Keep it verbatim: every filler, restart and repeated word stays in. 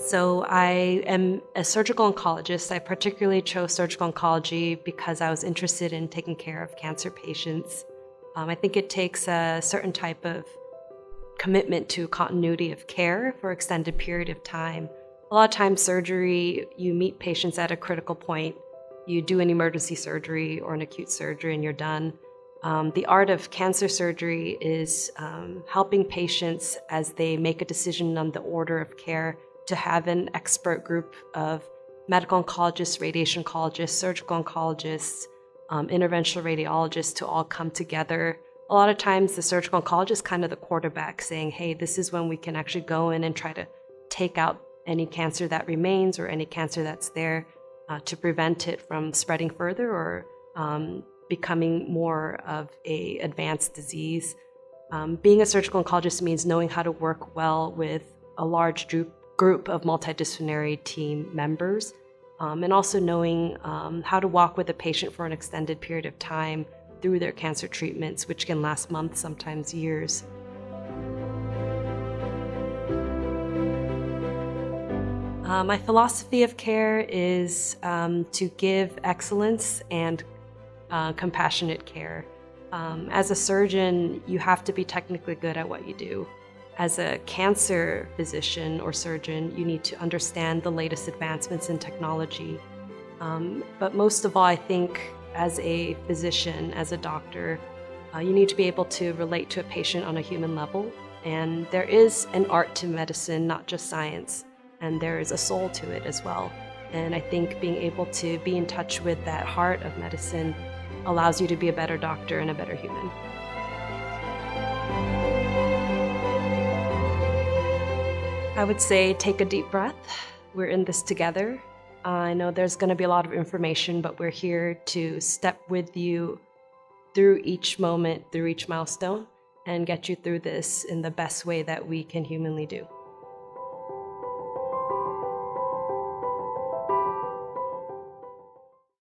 So I am a surgical oncologist. I particularly chose surgical oncology because I was interested in taking care of cancer patients. Um, I think it takes a certain type of commitment to continuity of care for an extended period of time. A lot of times surgery, you meet patients at a critical point. You do an emergency surgery or an acute surgery and you're done. Um, the art of cancer surgery is um, helping patients as they make a decision on the order of care to have an expert group of medical oncologists, radiation oncologists, surgical oncologists, um, interventional radiologists to all come together. A lot of times the surgical oncologist is kind of the quarterback saying, hey, this is when we can actually go in and try to take out any cancer that remains or any cancer that's there uh, to prevent it from spreading further or um, becoming more of an advanced disease. Um, being a surgical oncologist means knowing how to work well with a large group of multidisciplinary team members um, and also knowing um, how to walk with a patient for an extended period of time through their cancer treatments, which can last months, sometimes years. Uh, my philosophy of care is um, to give excellence and Uh, compassionate care. Um, as a surgeon, you have to be technically good at what you do. As a cancer physician or surgeon, you need to understand the latest advancements in technology. Um, but most of all, I think as a physician, as a doctor, uh, you need to be able to relate to a patient on a human level. And there is an art to medicine, not just science. And there is a soul to it as well. And I think being able to be in touch with that heart of medicine allows you to be a better doctor and a better human. I would say take a deep breath. We're in this together. Uh, I know there's going to be a lot of information, but we're here to step with you through each moment, through each milestone, and get you through this in the best way that we can humanly do.